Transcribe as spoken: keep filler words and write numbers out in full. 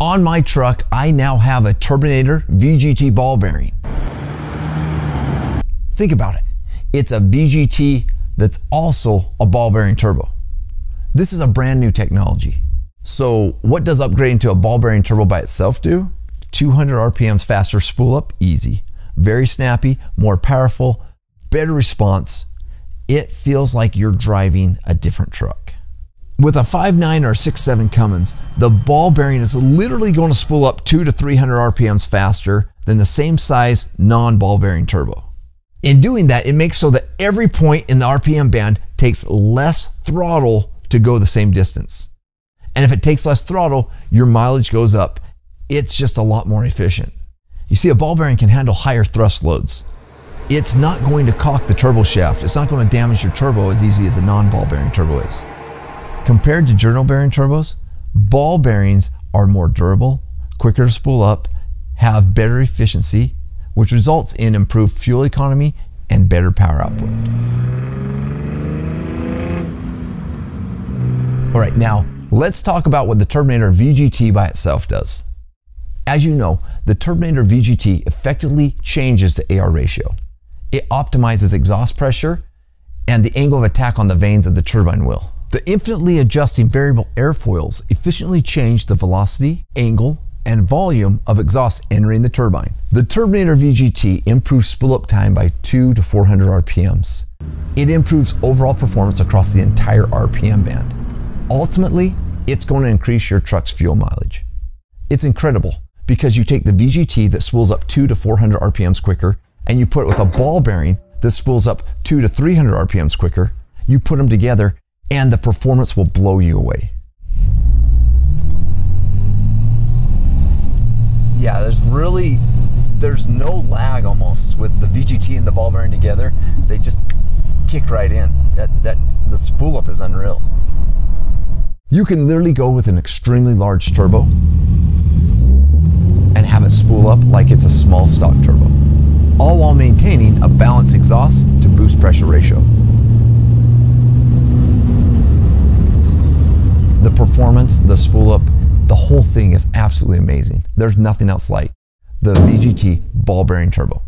On my truck, I now have a Turbonator V G T ball bearing. Think about it. It's a V G T that's also a ball bearing turbo. This is a brand new technology. So what does upgrading to a ball bearing turbo by itself do? two hundred R P Ms faster spool up, easy. Very snappy, more powerful, better response. It feels like you're driving a different truck. With a five nine or six seven Cummins, the ball bearing is literally going to spool up two to three hundred R P Ms faster than the same size non-ball bearing turbo. In doing that, it makes so that every point in the R P M band takes less throttle to go the same distance. And if it takes less throttle, your mileage goes up. It's just a lot more efficient. You see, a ball bearing can handle higher thrust loads. It's not going to caulk the turbo shaft. It's not going to damage your turbo as easy as a non-ball bearing turbo is. Compared to journal bearing turbos, ball bearings are more durable, quicker to spool up, have better efficiency, which results in improved fuel economy and better power output. All right, now let's talk about what the Turbonator V G T by itself does. As you know, the Turbonator V G T effectively changes the A R ratio. It optimizes exhaust pressure and the angle of attack on the vanes of the turbine wheel. The infinitely adjusting variable airfoils efficiently change the velocity, angle, and volume of exhaust entering the turbine. The Turbonator V G T improves spool-up time by two to four hundred R P Ms. It improves overall performance across the entire R P M band. Ultimately, it's going to increase your truck's fuel mileage. It's incredible because you take the V G T that spools up two to four hundred R P Ms quicker and you put it with a ball bearing that spools up two to three hundred R P Ms quicker. You put them together and the performance will blow you away. Yeah, there's really, there's no lag almost with the V G T and the ball bearing together. They just kick right in. That, that, the spool up is unreal. You can literally go with an extremely large turbo and have it spool up like it's a small stock turbo, all while maintaining a balanced exhaust to boost pressure ratio. The performance, the spool up, the whole thing is absolutely amazing. There's nothing else like the V G T ball bearing turbo.